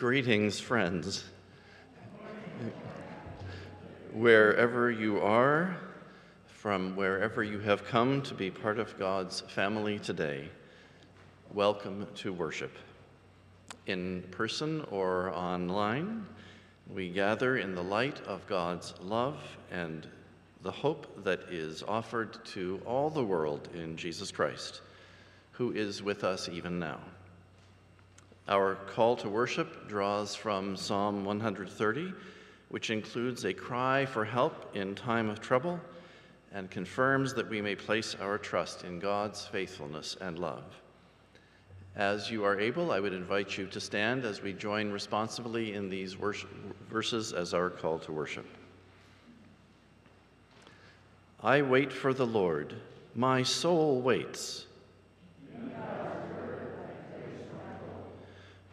Greetings, friends. Wherever you are, from wherever you have come to be part of God's family today, welcome to worship. In person or online, we gather in the light of God's love and the hope that is offered to all the world in Jesus Christ, who is with us even now. Our call to worship draws from Psalm 130, which includes a cry for help in time of trouble and confirms that we may place our trust in God's faithfulness and love. As you are able, I would invite you to stand as we join responsively in these verses as our call to worship. I wait for the Lord, my soul waits.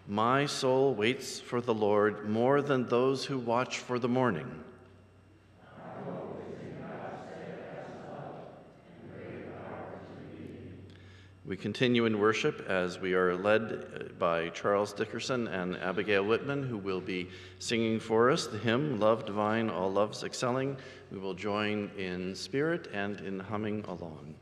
My soul waits for the Lord more than those who watch for the morning. We continue in worship as we are led by Charles Dickerson and Abigail Whitman, who will be singing for us the hymn, Love Divine, All Loves Excelling. We will join in spirit and in humming along.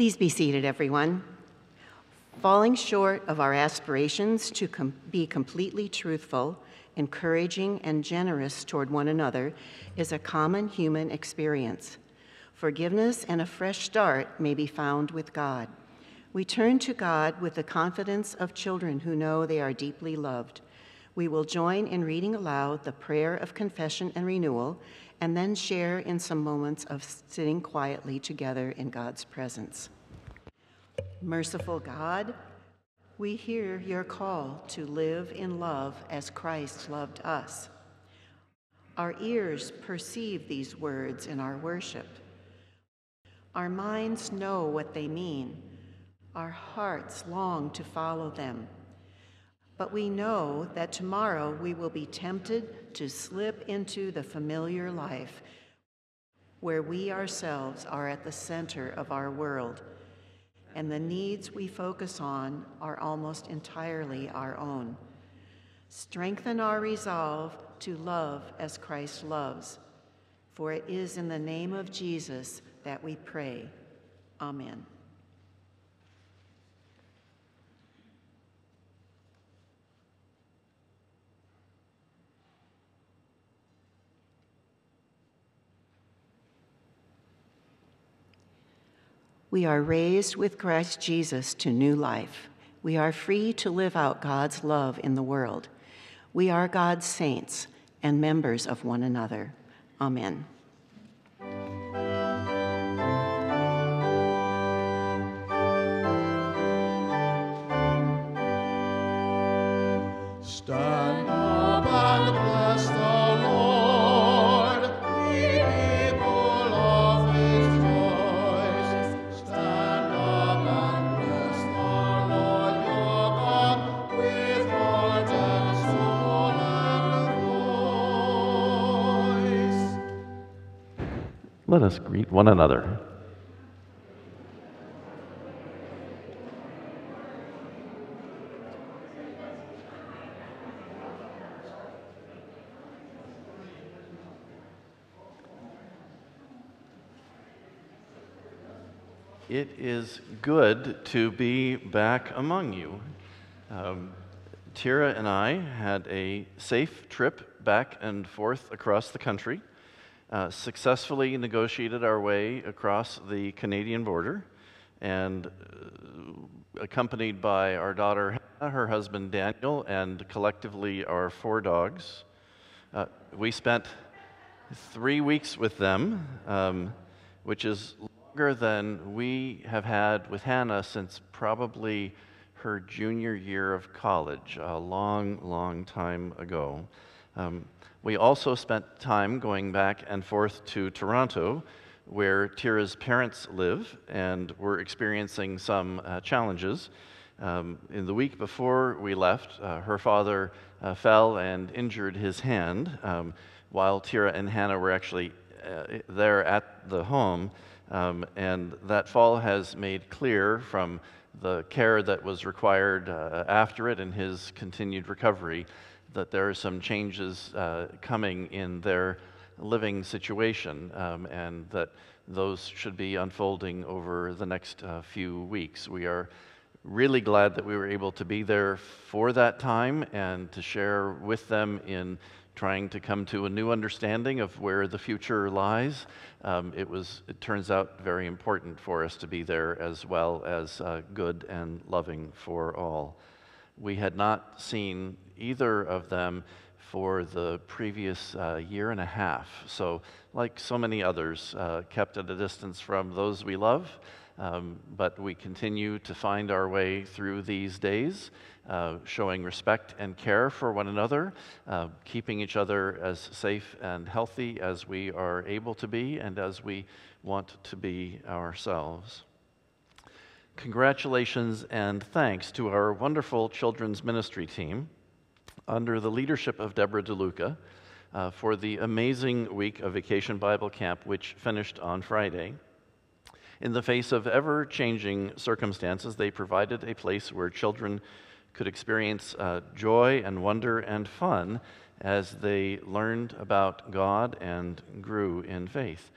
Please be seated, everyone. Falling short of our aspirations to be completely truthful, encouraging, and generous toward one another is a common human experience. Forgiveness and a fresh start may be found with God. We turn to God with the confidence of children who know they are deeply loved. We will join in reading aloud the prayer of confession and renewal, and then share in some moments of sitting quietly together in God's presence. Merciful God, we hear your call to live in love as Christ loved us. Our ears perceive these words in our worship. Our minds know what they mean. Our hearts long to follow them. But we know that tomorrow we will be tempted to slip into the familiar life where we ourselves are at the center of our world, and the needs we focus on are almost entirely our own. Strengthen our resolve to love as Christ loves, for it is in the name of Jesus that we pray. Amen. We are raised with Christ Jesus to new life. We are free to live out God's love in the world. We are God's saints and members of one another. Amen. Stand up and bless the Lord, ye people of his voice. Stand up and bless the Lord your God with heart and soul and voice. Let us greet one another. It is good to be back among you. Tira and I had a safe trip back and forth across the country, successfully negotiated our way across the Canadian border, and accompanied by our daughter Hannah, her husband Daniel, and collectively our 4 dogs. We spent 3 weeks with them, which is longer than we have had with Hannah since probably her junior year of college, a long, long time ago. We also spent time going back and forth to Toronto, where Tira's parents live, and were experiencing some challenges. In the week before we left, her father fell and injured his hand. While Tira and Hannah were actually there at the home, and that fall has made clear, from the care that was required after it and his continued recovery, that there are some changes coming in their living situation, and that those should be unfolding over the next few weeks. We are really glad that we were able to be there for that time and to share with them in trying to come to a new understanding of where the future lies. It turns out, very important for us to be there, as well as good and loving for all. We had not seen either of them for the previous year and a half, so like so many others, kept at a distance from those we love, but we continue to find our way through these days, showing respect and care for one another, keeping each other as safe and healthy as we are able to be and as we want to be ourselves. Congratulations and thanks to our wonderful children's ministry team, under the leadership of Deborah DeLuca, for the amazing week of Vacation Bible Camp, which finished on Friday. In the face of ever-changing circumstances, they provided a place where children could experience joy and wonder and fun as they learned about God and grew in faith.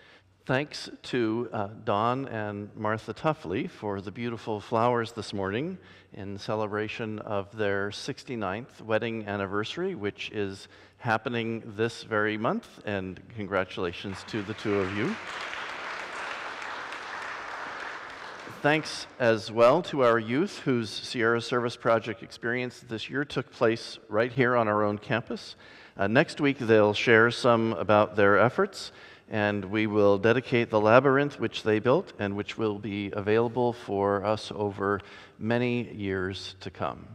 Thanks to Don and Martha Tuffley for the beautiful flowers this morning in celebration of their 69th wedding anniversary, which is happening this very month, and congratulations to the two of you. Thanks as well to our youth, whose Sierra Service Project experience this year took place right here on our own campus. Next week, they'll share some about their efforts, and we will dedicate the labyrinth which they built and which will be available for us over many years to come.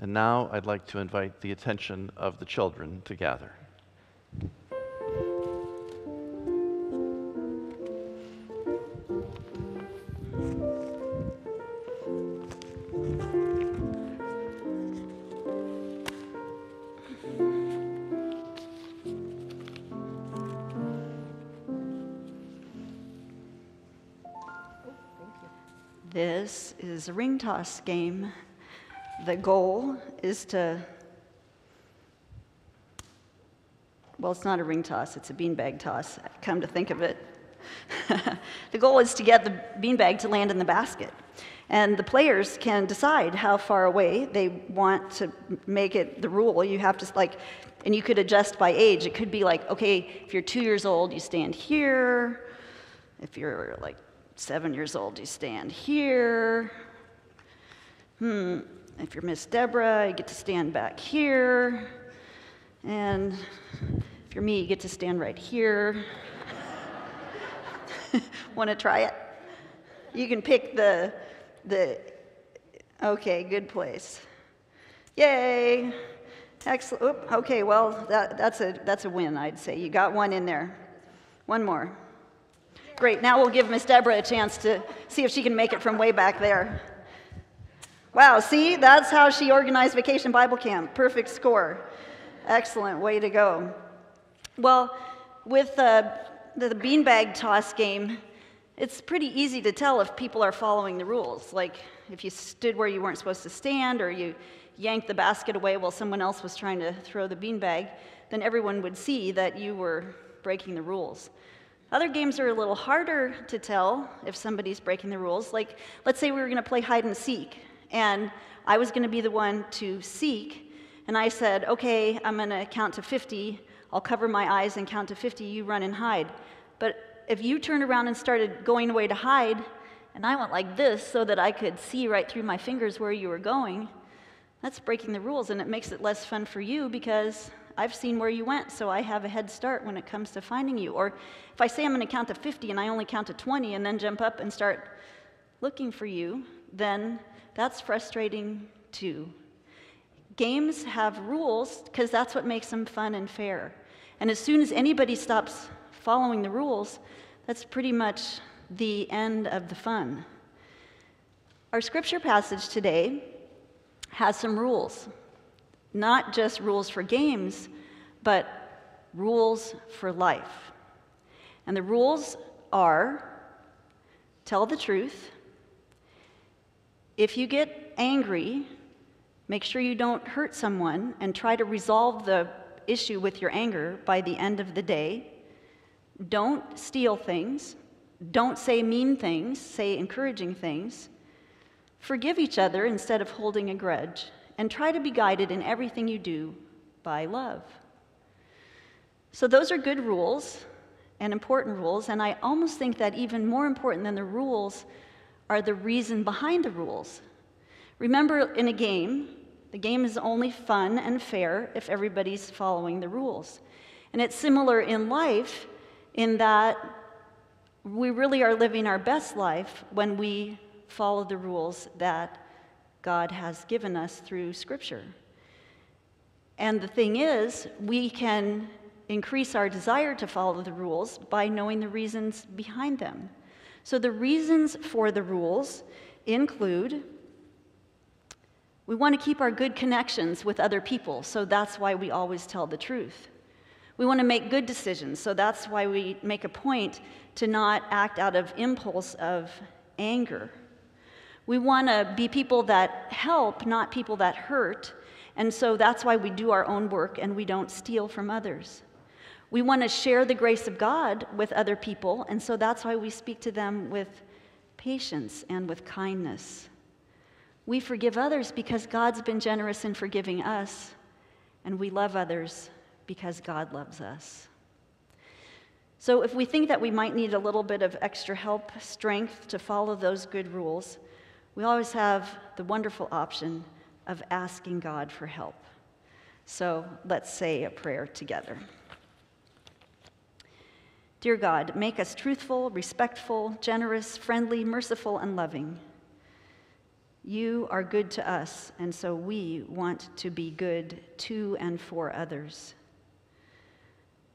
And now I'd like to invite the attention of the children to gather. This is a ring toss game. The goal is to, well, it's not a ring toss, it's a beanbag toss, I've come to think of it. The goal is to get the beanbag to land in the basket. And the players can decide how far away they want to make it. The rule, you have to, like, and you could adjust by age. It could be like, okay, if you're 2 years old, you stand here. If you're like 7 years old, you stand here. If you're Miss Deborah, you get to stand back here. And if you're me, you get to stand right here. Want to try it? You can pick the okay, good place. Yay. Excellent. Oop, okay, well, that's a win, I'd say. You got one in there. One more. Great. Now we'll give Miss Deborah a chance to see if she can make it from way back there. Wow, see? That's how she organized Vacation Bible Camp. Perfect score. Excellent. Way to go. Well, with the beanbag toss game, it's pretty easy to tell if people are following the rules. Like, if you stood where you weren't supposed to stand, or you yanked the basket away while someone else was trying to throw the beanbag, then everyone would see that you were breaking the rules. Other games are a little harder to tell if somebody's breaking the rules. Like, let's say we were going to play hide and seek, and I was going to be the one to seek, and I said, okay, I'm going to count to 50, I'll cover my eyes and count to 50, you run and hide. But if you turned around and started going away to hide, and I went like this so that I could see right through my fingers where you were going, that's breaking the rules, and it makes it less fun for you because I've seen where you went, so I have a head start when it comes to finding you. Or if I say I'm going to count to 50 and I only count to 20 and then jump up and start looking for you, then that's frustrating too. Games have rules because that's what makes them fun and fair. And as soon as anybody stops following the rules, that's pretty much the end of the fun. Our scripture passage today has some rules. Not just rules for games, but rules for life. And the rules are, tell the truth. If you get angry, make sure you don't hurt someone and try to resolve the issue with your anger by the end of the day. Don't steal things. Don't say mean things. Say encouraging things. Forgive each other instead of holding a grudge. And try to be guided in everything you do by love. So those are good rules and important rules, and I almost think that even more important than the rules are the reason behind the rules. Remember, in a game, the game is only fun and fair if everybody's following the rules. And it's similar in life in that we really are living our best life when we follow the rules that God has given us through Scripture. And the thing is, we can increase our desire to follow the rules by knowing the reasons behind them. So the reasons for the rules include, we want to keep our good connections with other people, so that's why we always tell the truth. We want to make good decisions, so that's why we make a point to not act out of impulse of anger. We want to be people that help, not people that hurt, and so that's why we do our own work and we don't steal from others. We want to share the grace of God with other people, and so that's why we speak to them with patience and with kindness. We forgive others because God's been generous in forgiving us, and we love others because God loves us. So if we think that we might need a little bit of extra help, strength to follow those good rules, we always have the wonderful option of asking God for help. So let's say a prayer together. Dear God, make us truthful, respectful, generous, friendly, merciful, and loving. You are good to us, and so we want to be good to and for others.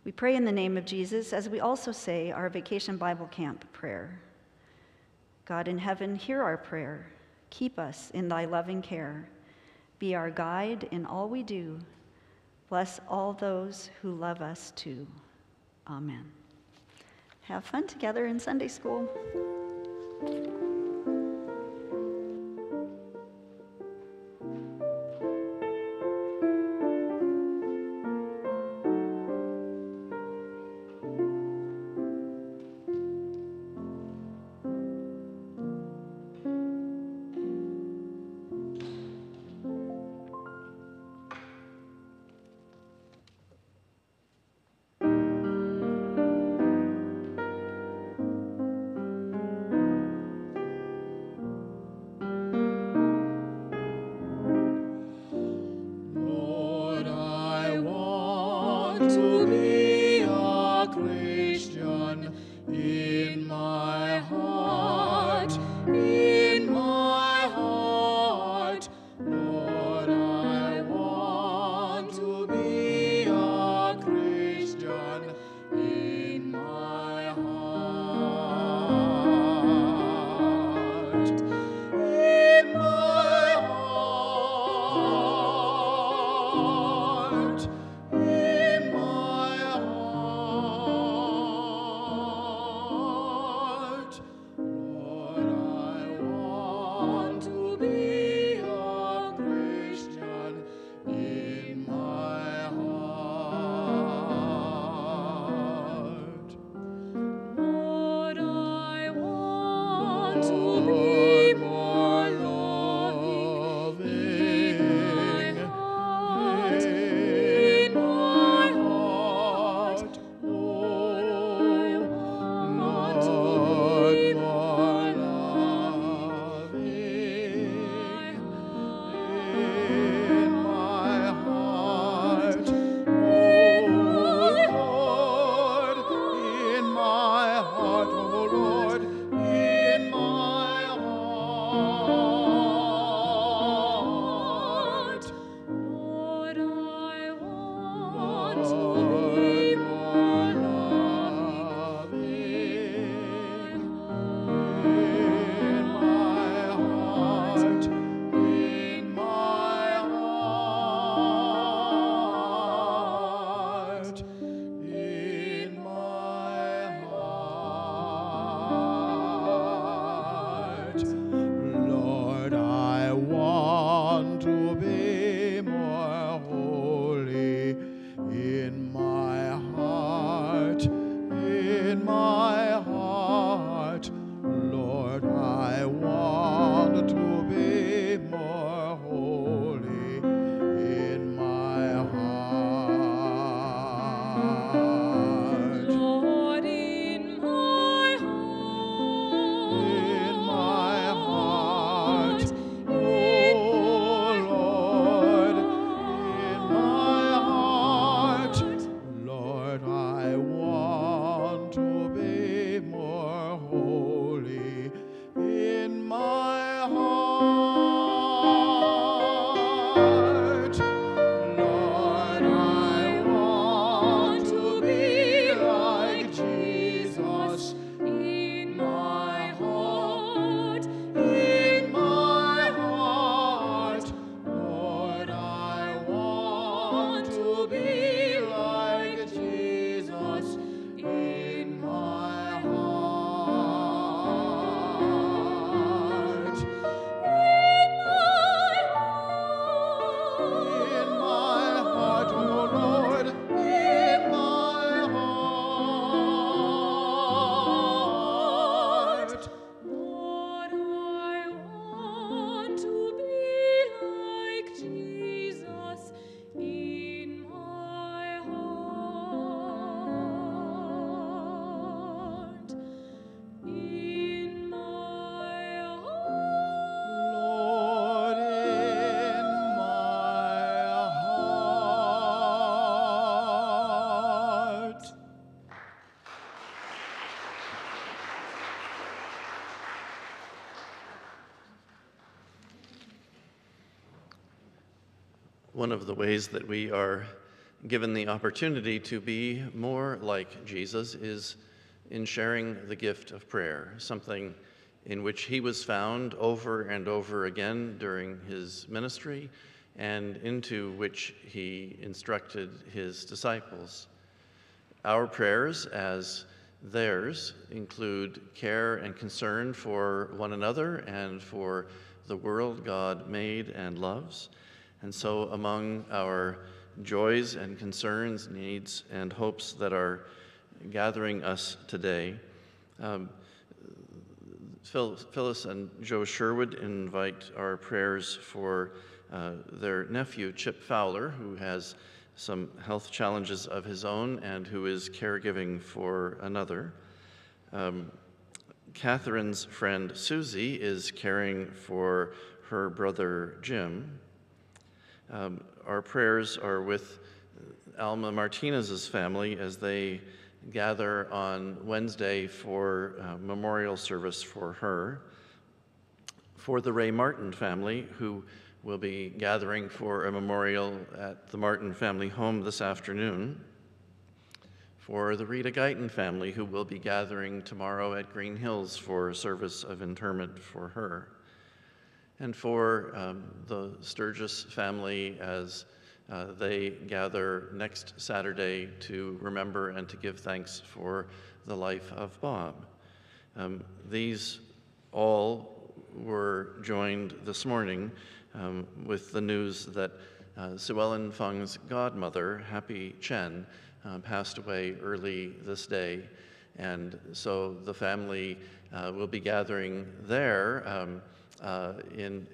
We pray in the name of Jesus as we also say our Vacation Bible Camp prayer. God in heaven, hear our prayer. Keep us in thy loving care. Be our guide in all we do. Bless all those who love us too. Amen. Have fun together in Sunday school. one of the ways that we are given the opportunity to be more like Jesus is in sharing the gift of prayer, something in which he was found over and over again during his ministry and into which he instructed his disciples. Our prayers, as theirs, include care and concern for one another and for the world God made and loves. And so among our joys and concerns, needs, and hopes that are gathering us today, Phyllis and Joe Sherwood invite our prayers for their nephew, Chip Fowler, who has some health challenges of his own and who is caregiving for another. Catherine's friend, Susie, is caring for her brother, Jim. Our prayers are with Alma Martinez's family as they gather on Wednesday for a memorial service for her, for the Ray Martin family, who will be gathering for a memorial at the Martin family home this afternoon, for the Rita Guyton family, who will be gathering tomorrow at Green Hills for a service of interment for her, and for the Sturgis family as they gather next Saturday to remember and to give thanks for the life of Bob. These all were joined this morning with the news that Llewellyn Fung's godmother, Happy Chen, passed away early this day. And so the family will be gathering there in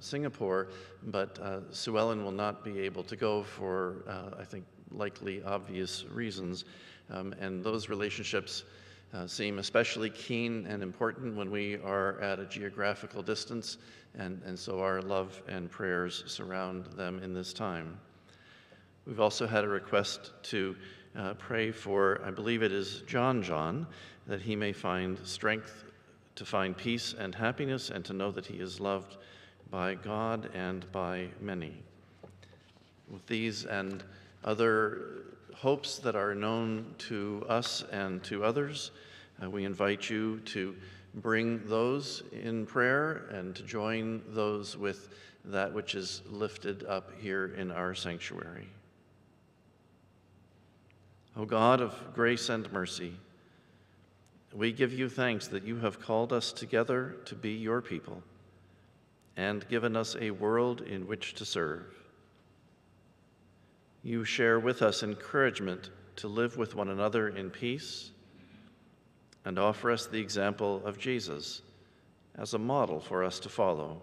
Singapore, but Llewellyn will not be able to go for, I think, likely obvious reasons. And those relationships seem especially keen and important when we are at a geographical distance, and so our love and prayers surround them in this time. We've also had a request to pray for, I believe it is John John, that he may find strength to find peace and happiness, and to know that he is loved by God and by many. With these and other hopes that are known to us and to others, we invite you to bring those in prayer and to join those with that which is lifted up here in our sanctuary. O God of grace and mercy, we give you thanks that you have called us together to be your people and given us a world in which to serve. You share with us encouragement to live with one another in peace and offer us the example of Jesus as a model for us to follow.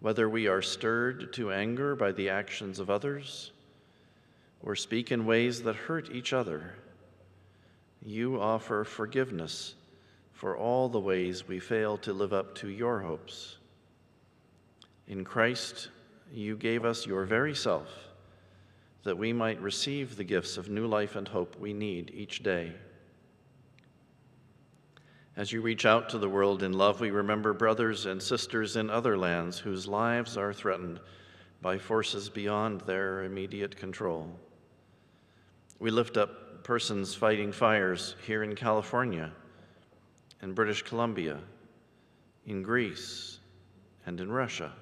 Whether we are stirred to anger by the actions of others or speak in ways that hurt each other, you offer forgiveness for all the ways we fail to live up to your hopes. In Christ, you gave us your very self, that we might receive the gifts of new life and hope we need each day. As you reach out to the world in love, we remember brothers and sisters in other lands whose lives are threatened by forces beyond their immediate control. We lift up persons fighting fires here in California, in British Columbia, in Greece, and in Russia.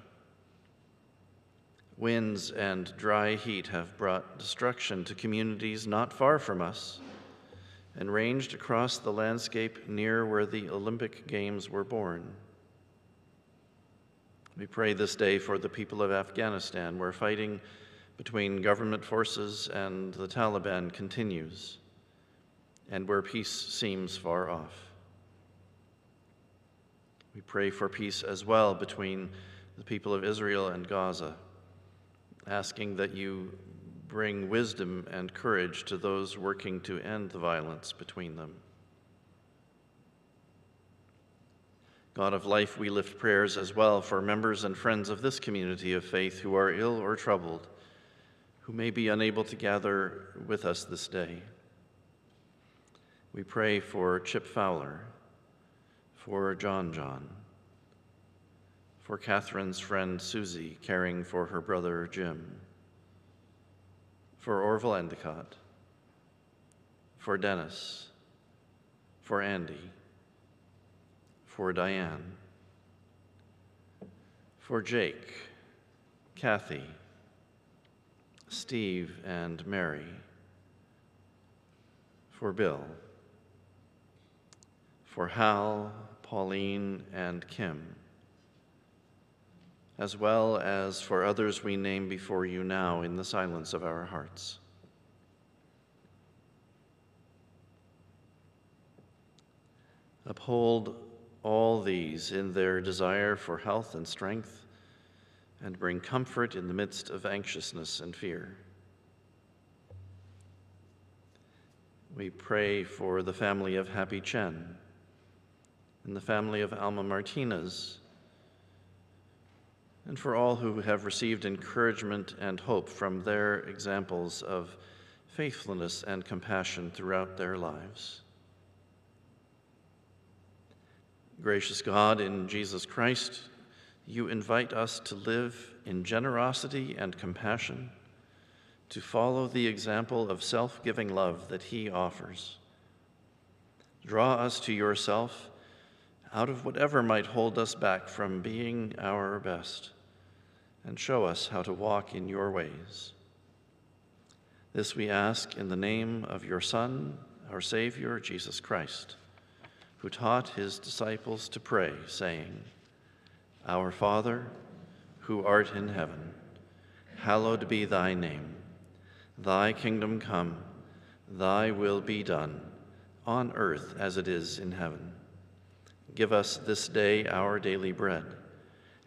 Winds and dry heat have brought destruction to communities not far from us and ranged across the landscape near where the Olympic Games were born. We pray this day for the people of Afghanistan, where fighting between government forces and the Taliban continues, and where peace seems far off. We pray for peace as well between the people of Israel and Gaza, asking that you bring wisdom and courage to those working to end the violence between them. God of life, we lift prayers as well for members and friends of this community of faith who are ill or troubled, who may be unable to gather with us this day. We pray for Chip Fowler, for John John, for Catherine's friend Susie caring for her brother Jim, for Orville Endicott, for Dennis, for Andy, for Diane, for Jake, Kathy, Steve, and Mary, for Bill, for Hal, Pauline, and Kim, as well as for others we name before you now in the silence of our hearts. Uphold all these in their desire for health and strength, and bring comfort in the midst of anxiousness and fear. We pray for the family of Happy Chen and the family of Alma Martinez, and for all who have received encouragement and hope from their examples of faithfulness and compassion throughout their lives. Gracious God, in Jesus Christ, you invite us to live in generosity and compassion, to follow the example of self-giving love that he offers. Draw us to yourself out of whatever might hold us back from being our best, and show us how to walk in your ways. This we ask in the name of your Son, our Savior, Jesus Christ, who taught his disciples to pray, saying, Our Father, who art in heaven, hallowed be thy name. Thy kingdom come, thy will be done, on earth as it is in heaven. Give us this day our daily bread,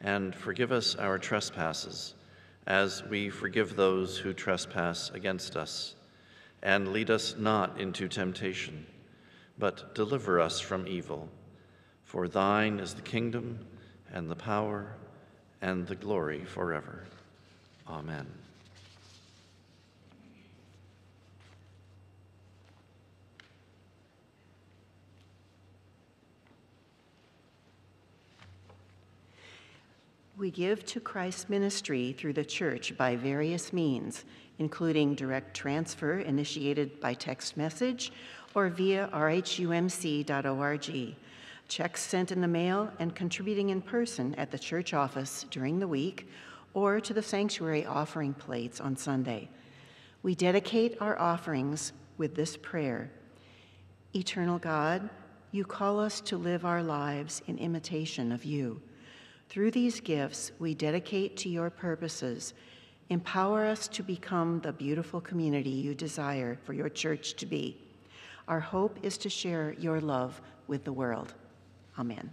and forgive us our trespasses, as we forgive those who trespass against us. And lead us not into temptation, but deliver us from evil. For thine is the kingdom, and the power, and the glory forever. Amen. We give to Christ's ministry through the church by various means, including direct transfer initiated by text message or via rhumc.org, checks sent in the mail, and contributing in person at the church office during the week or to the sanctuary offering plates on Sunday. We dedicate our offerings with this prayer. Eternal God, you call us to live our lives in imitation of you. Through these gifts, we dedicate to your purposes. Empower us to become the beautiful community you desire for your church to be. Our hope is to share your love with the world. Amen.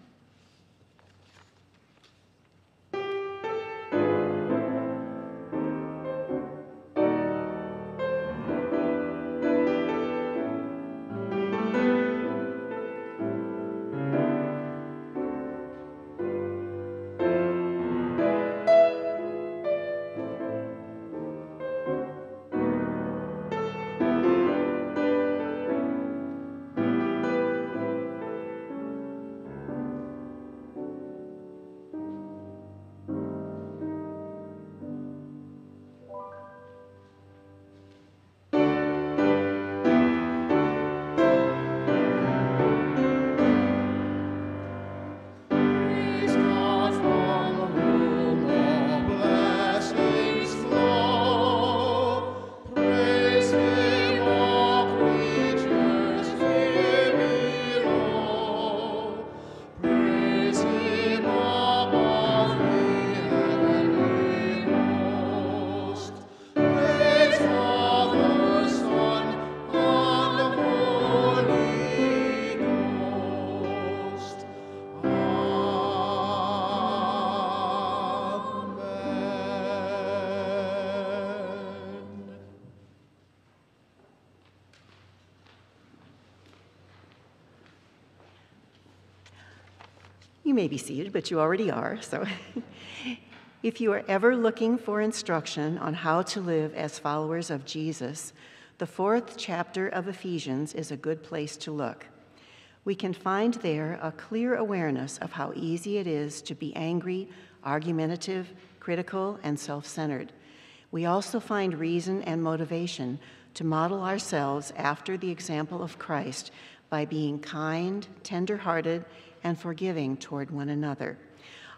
You may be seated, but you already are, so. If you are ever looking for instruction on how to live as followers of Jesus, the 4th chapter of Ephesians is a good place to look. We can find there a clear awareness of how easy it is to be angry, argumentative, critical, and self-centered. We also find reason and motivation to model ourselves after the example of Christ by being kind, tender-hearted, and forgiving toward one another.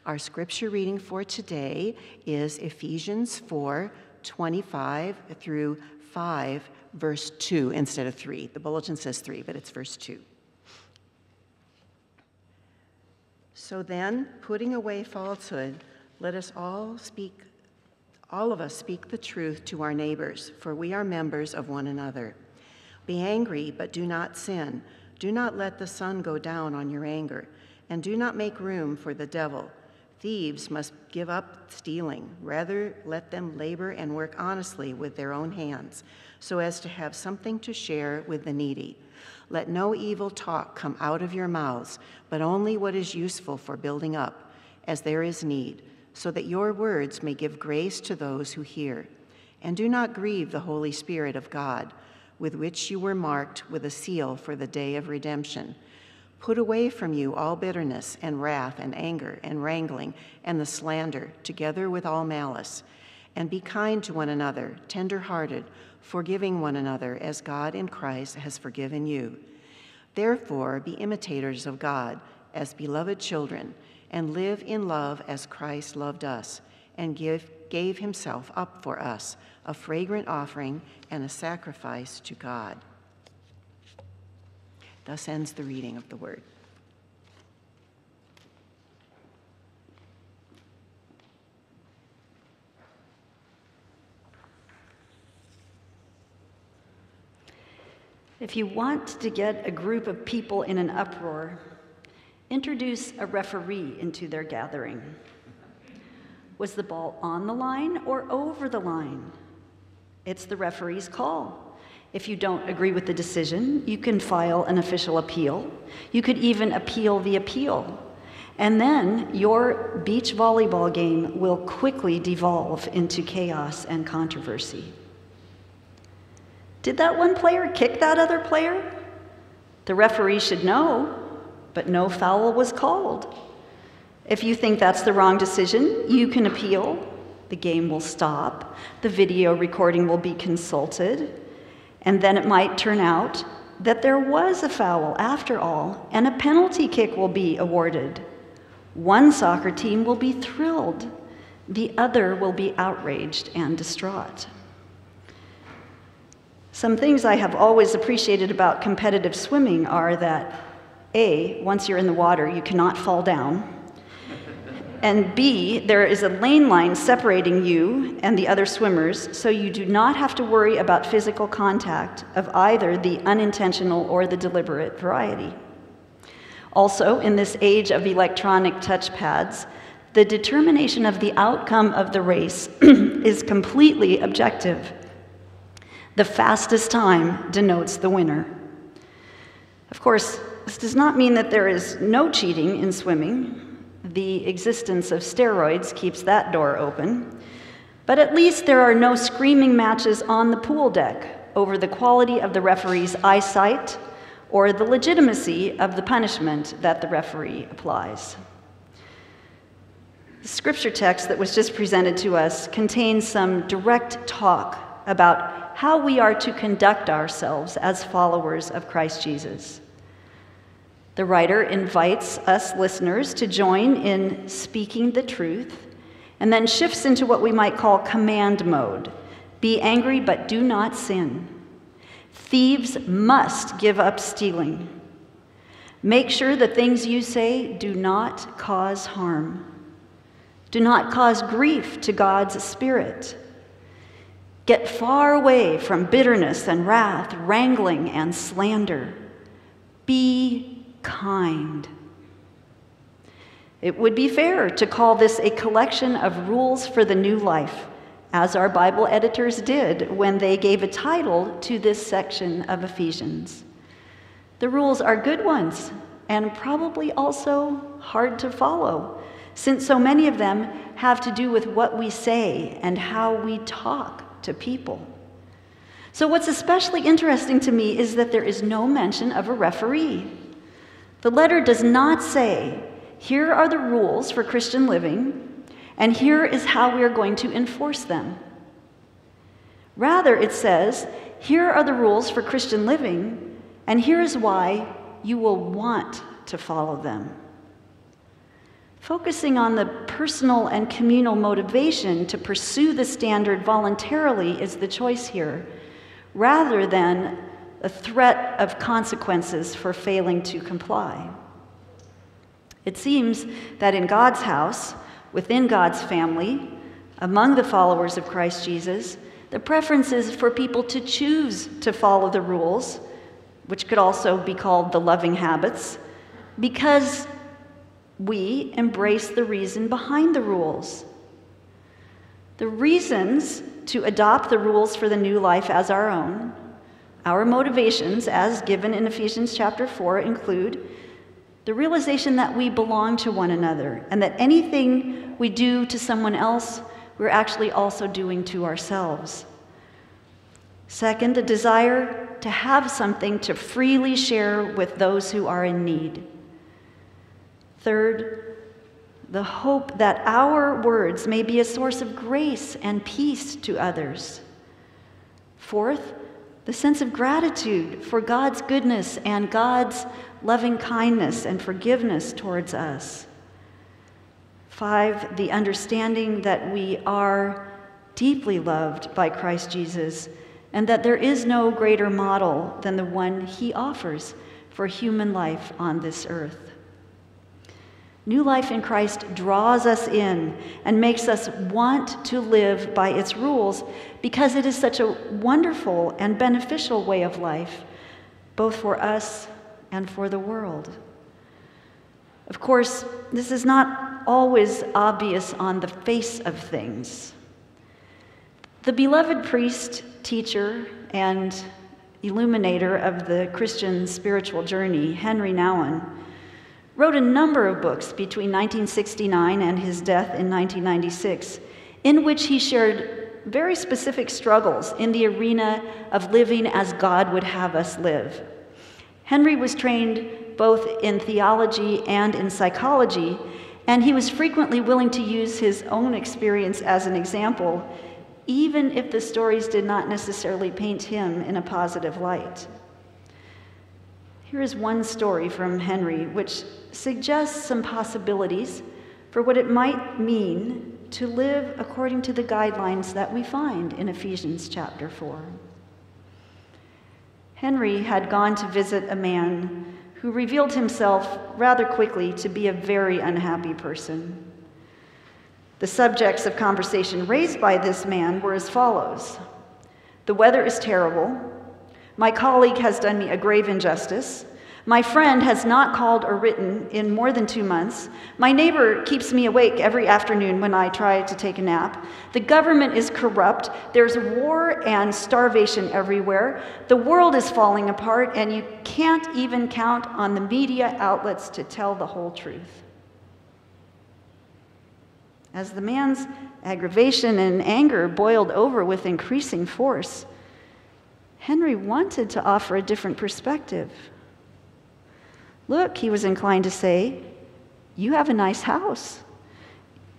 Our scripture reading for today is Ephesians 4:25 through 5, verse 2 instead of 3. The bulletin says 3, but it's verse 2. So then, putting away falsehood, let us all of us speak the truth to our neighbors, for we are members of one another. Be angry, but do not sin. Do not let the sun go down on your anger, and do not make room for the devil. Thieves must give up stealing. Rather, let them labor and work honestly with their own hands, so as to have something to share with the needy. Let no evil talk come out of your mouths, but only what is useful for building up, as there is need, so that your words may give grace to those who hear. And do not grieve the Holy Spirit of God, with which you were marked with a seal for the day of redemption. Put away from you all bitterness and wrath and anger and wrangling and the slander, together with all malice. And be kind to one another, tender-hearted, forgiving one another as God in Christ has forgiven you. Therefore, be imitators of God as beloved children, and live in love as Christ loved us and gave himself up for us, a fragrant offering and a sacrifice to God. Thus ends the reading of the word. If you want to get a group of people in an uproar, introduce a referee into their gathering. Was the ball on the line or over the line? It's the referee's call. If you don't agree with the decision, you can file an official appeal. You could even appeal the appeal. And then your beach volleyball game will quickly devolve into chaos and controversy. Did that one player kick that other player? The referee should know, but no foul was called. If you think that's the wrong decision, you can appeal. The game will stop. The video recording will be consulted. And then it might turn out that there was a foul after all, and a penalty kick will be awarded. One soccer team will be thrilled. The other will be outraged and distraught. Some things I have always appreciated about competitive swimming are that, A, once you're in the water, you cannot fall down. And B, there is a lane line separating you and the other swimmers, so you do not have to worry about physical contact of either the unintentional or the deliberate variety. Also, in this age of electronic touchpads, the determination of the outcome of the race is completely objective. The fastest time denotes the winner. Of course, this does not mean that there is no cheating in swimming. The existence of steroids keeps that door open. But at least there are no screaming matches on the pool deck over the quality of the referee's eyesight or the legitimacy of the punishment that the referee applies. The scripture text that was just presented to us contains some direct talk about how we are to conduct ourselves as followers of Christ Jesus. The writer invites us listeners to join in speaking the truth, and then shifts into what we might call command mode. Be angry, but do not sin. Thieves must give up stealing. Make sure the things you say do not cause harm. Do not cause grief to God's Spirit. Get far away from bitterness and wrath, wrangling and slander. Be kind. It would be fair to call this a collection of rules for the new life, as our Bible editors did when they gave a title to this section of Ephesians. The rules are good ones, and probably also hard to follow, since so many of them have to do with what we say and how we talk to people. So what's especially interesting to me is that there is no mention of a referee. The letter does not say, here are the rules for Christian living, And here is how we are going to enforce them. Rather, it says, here are the rules for Christian living, and here is why you will want to follow them. Focusing on the personal and communal motivation to pursue the standard voluntarily is the choice here, rather than a threat of consequences for failing to comply. It seems that in God's house, within God's family, among the followers of Christ Jesus, the preference is for people to choose to follow the rules, which could also be called the loving habits, because we embrace the reason behind the rules. The reasons to adopt the rules for the new life as our own, our motivations, as given in Ephesians chapter 4, include the realization that we belong to one another and that anything we do to someone else, we're actually also doing to ourselves. Second, a desire to have something to freely share with those who are in need. Third, the hope that our words may be a source of grace and peace to others. Fourth, the sense of gratitude for God's goodness and God's loving kindness and forgiveness towards us. Five, the understanding that we are deeply loved by Christ Jesus and that there is no greater model than the one he offers for human life on this earth. New life in Christ draws us in and makes us want to live by its rules because it is such a wonderful and beneficial way of life, both for us and for the world. Of course, this is not always obvious on the face of things. The beloved priest, teacher, and illuminator of the Christian spiritual journey, Henry Nouwen, wrote a number of books between 1969 and his death in 1996, in which he shared very specific struggles in the arena of living as God would have us live. Henry was trained both in theology and in psychology, and he was frequently willing to use his own experience as an example, even if the stories did not necessarily paint him in a positive light. Here is one story from Henry which suggests some possibilities for what it might mean to live according to the guidelines that we find in Ephesians chapter 4. Henry had gone to visit a man who revealed himself rather quickly to be a very unhappy person. The subjects of conversation raised by this man were as follows. The weather is terrible. My colleague has done me a grave injustice. My friend has not called or written in more than 2 months. My neighbor keeps me awake every afternoon when I try to take a nap. The government is corrupt. There's war and starvation everywhere. The world is falling apart, and you can't even count on the media outlets to tell the whole truth. As the man's aggravation and anger boiled over with increasing force, Henry wanted to offer a different perspective. Look, he was inclined to say, you have a nice house.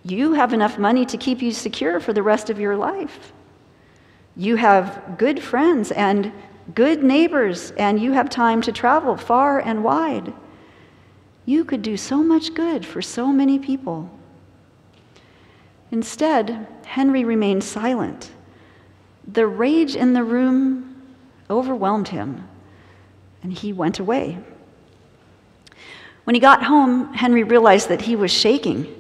You have enough money to keep you secure for the rest of your life. You have good friends and good neighbors, and you have time to travel far and wide. You could do so much good for so many people. Instead, Henry remained silent. The rage in the room overwhelmed him, and he went away. When he got home, Henry realized that he was shaking,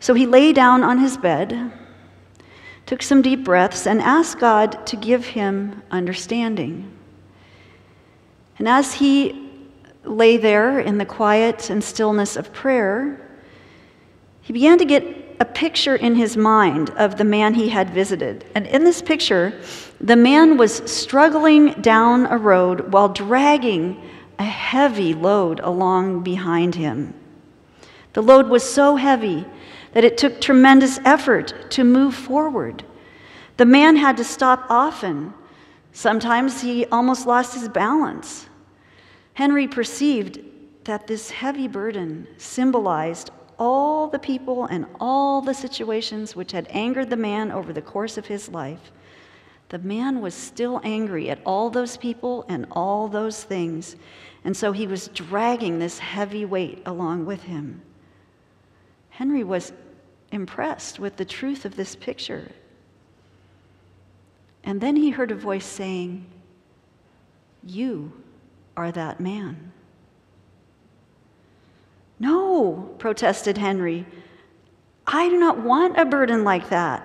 so he lay down on his bed, took some deep breaths, and asked God to give him understanding. And as he lay there in the quiet and stillness of prayer, he began to get a picture in his mind of the man he had visited. And in this picture, the man was struggling down a road while dragging a heavy load along behind him. The load was so heavy that it took tremendous effort to move forward. The man had to stop often. Sometimes he almost lost his balance. Henry perceived that this heavy burden symbolized all the people and all the situations which had angered the man over the course of his life. The man was still angry at all those people and all those things, and so he was dragging this heavy weight along with him. Henry was impressed with the truth of this picture. And then he heard a voice saying, "You are that man." "No," protested Henry. "I do not want a burden like that.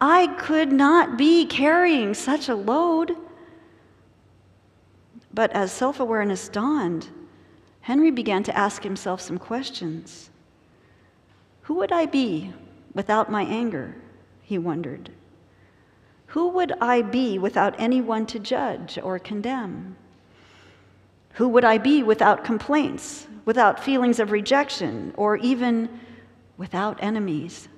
I could not be carrying such a load." But as self-awareness dawned, Henry began to ask himself some questions. Who would I be without my anger? He wondered. Who would I be without anyone to judge or condemn? Who would I be without complaints, without feelings of rejection, or even without enemies?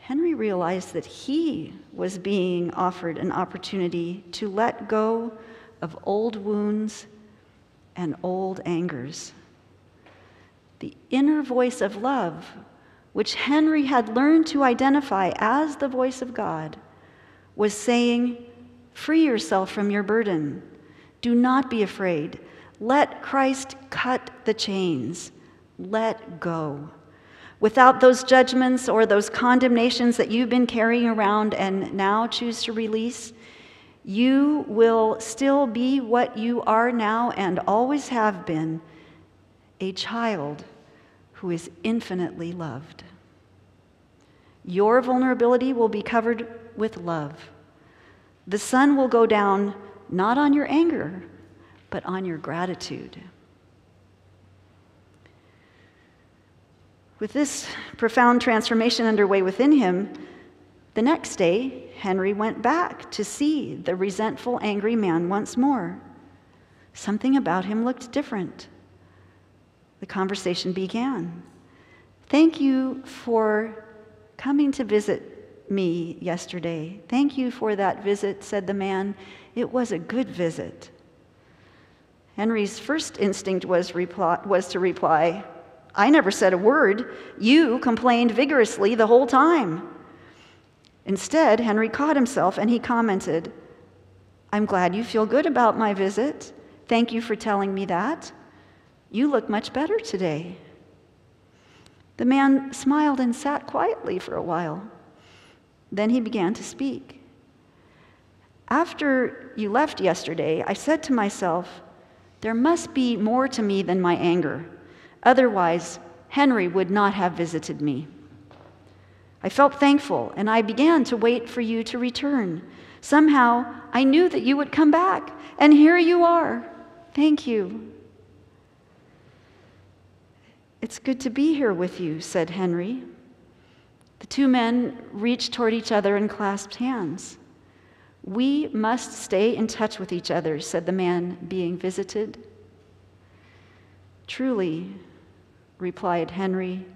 Henry realized that he was being offered an opportunity to let go of old wounds and old angers. The inner voice of love, which Henry had learned to identify as the voice of God, was saying, "Free yourself from your burden. Do not be afraid. Let Christ cut the chains. Let go. Without those judgments or those condemnations that you've been carrying around and now choose to release, you will still be what you are now and always have been, a child who is infinitely loved. Your vulnerability will be covered with love. The sun will go down not on your anger, but on your gratitude." With this profound transformation underway within him, the next day, Henry went back to see the resentful, angry man once more. Something about him looked different. The conversation began. "Thank you for coming to visit me yesterday. Thank you for that visit," said the man. "It was a good visit." Henry's first instinct was to reply, "I never said a word. You complained vigorously the whole time." Instead, Henry caught himself and he commented, "I'm glad you feel good about my visit. Thank you for telling me that. You look much better today." The man smiled and sat quietly for a while. Then he began to speak. "After you left yesterday, I said to myself, there must be more to me than my anger. Otherwise, Henry would not have visited me. I felt thankful, and I began to wait for you to return. Somehow, I knew that you would come back, and here you are. Thank you." "It's good to be here with you," said Henry. The two men reached toward each other and clasped hands. "We must stay in touch with each other," said the man being visited. "Truly," replied Henry,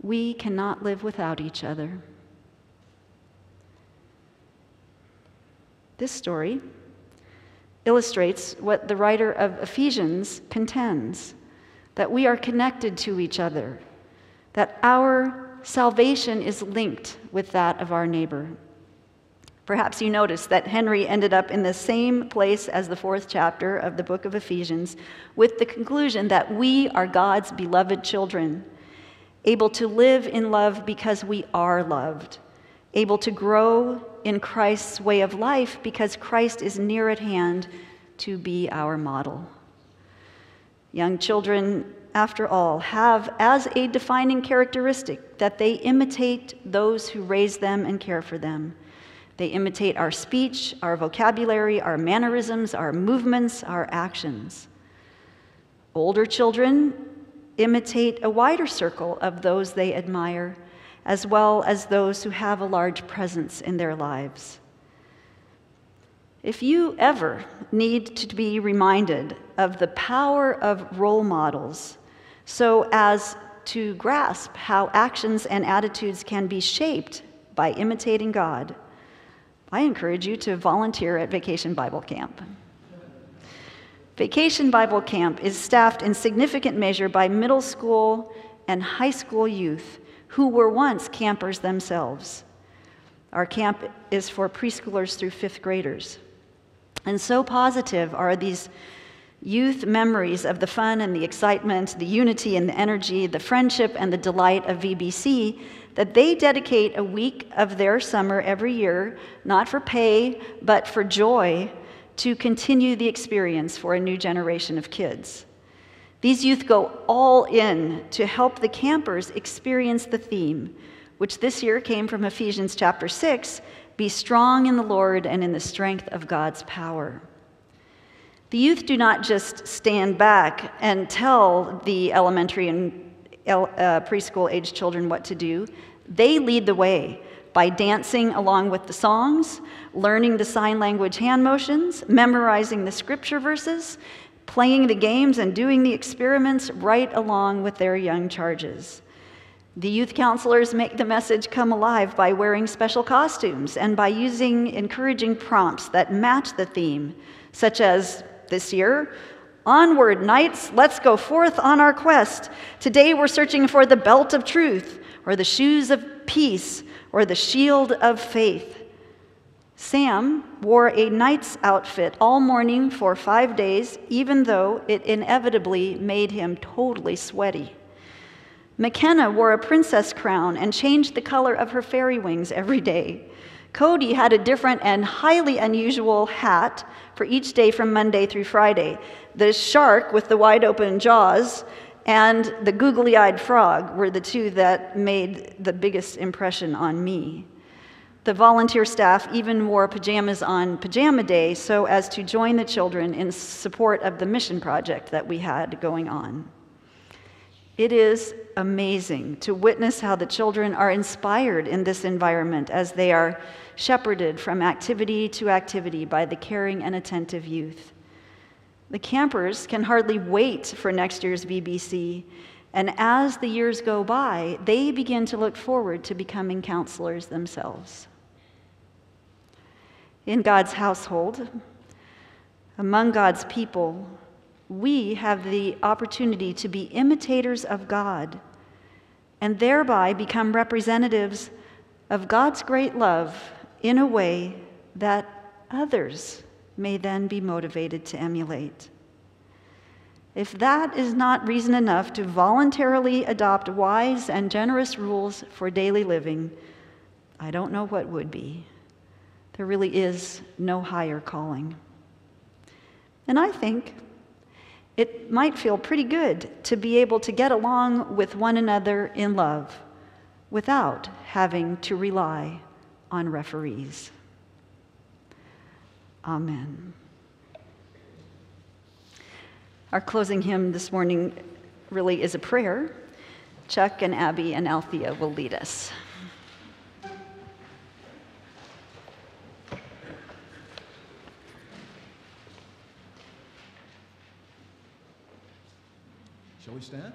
"we cannot live without each other." This story illustrates what the writer of Ephesians contends, that we are connected to each other, that our salvation is linked with that of our neighbor. Perhaps you noticed that Henry ended up in the same place as the 4th chapter of the book of Ephesians, with the conclusion that we are God's beloved children, able to live in love because we are loved, able to grow in Christ's way of life because Christ is near at hand to be our model. Young children, after all, have as a defining characteristic that they imitate those who raise them and care for them. They imitate our speech, our vocabulary, our mannerisms, our movements, our actions. Older children imitate a wider circle of those they admire, as well as those who have a large presence in their lives. If you ever need to be reminded of the power of role models, so as to grasp how actions and attitudes can be shaped by imitating God, I encourage you to volunteer at Vacation Bible Camp. Vacation Bible Camp is staffed in significant measure by middle school and high school youth who were once campers themselves. Our camp is for preschoolers through fifth graders. And so positive are these youth memories of the fun and the excitement, the unity and the energy, the friendship and the delight of VBC, that they dedicate a week of their summer every year, not for pay, but for joy, to continue the experience for a new generation of kids. These youth go all in to help the campers experience the theme, which this year came from Ephesians chapter 6, "Be strong in the Lord and in the strength of God's power." The youth do not just stand back and tell the elementary and preschool-aged children what to do. They lead the way by dancing along with the songs, learning the sign language hand motions, memorizing the scripture verses, playing the games and doing the experiments right along with their young charges. The youth counselors make the message come alive by wearing special costumes and by using encouraging prompts that match the theme, such as this year, "Onward, knights, let's go forth on our quest. Today we're searching for the belt of truth, or the shoes of peace, or the shield of faith." Sam wore a knight's outfit all morning for 5 days, even though it inevitably made him totally sweaty. McKenna wore a princess crown and changed the color of her fairy wings every day. Cody had a different and highly unusual hat for each day from Monday through Friday. The shark with the wide open jaws and the googly-eyed frog were the two that made the biggest impression on me. The volunteer staff even wore pajamas on pajama day so as to join the children in support of the mission project that we had going on. It is amazing to witness how the children are inspired in this environment as they are shepherded from activity to activity by the caring and attentive youth. The campers can hardly wait for next year's VBC, and as the years go by, they begin to look forward to becoming counselors themselves. In God's household, among God's people, we have the opportunity to be imitators of God and thereby become representatives of God's great love in a way that others may then be motivated to emulate. If that is not reason enough to voluntarily adopt wise and generous rules for daily living, I don't know what would be. There really is no higher calling. And I think it might feel pretty good to be able to get along with one another in love without having to rely on referees. Amen. Our closing hymn this morning really is a prayer. Chuck and Abby and Althea will lead us. Shall we stand?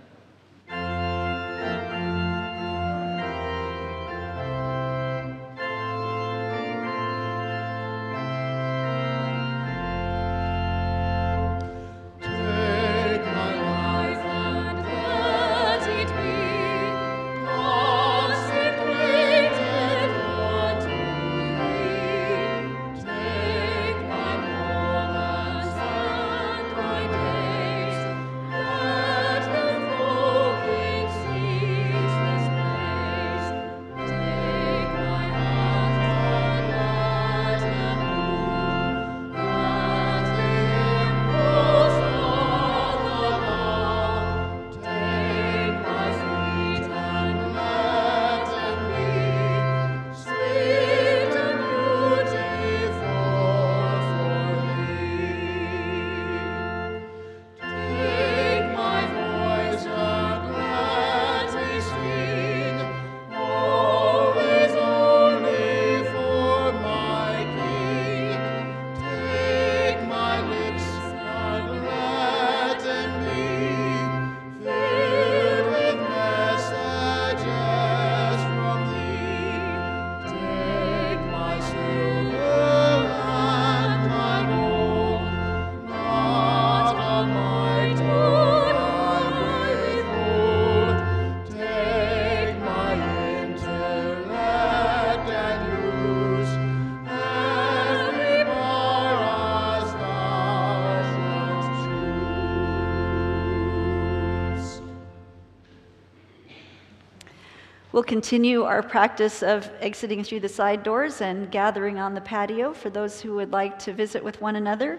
We'll continue our practice of exiting through the side doors and gathering on the patio for those who would like to visit with one another.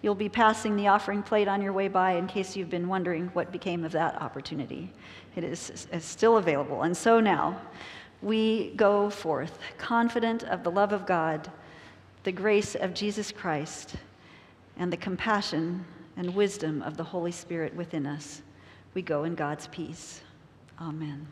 You'll be passing the offering plate on your way by in case you've been wondering what became of that opportunity. It is still available. And so now we go forth, confident of the love of God, the grace of Jesus Christ, and the compassion and wisdom of the Holy Spirit within us. We go in God's peace. Amen.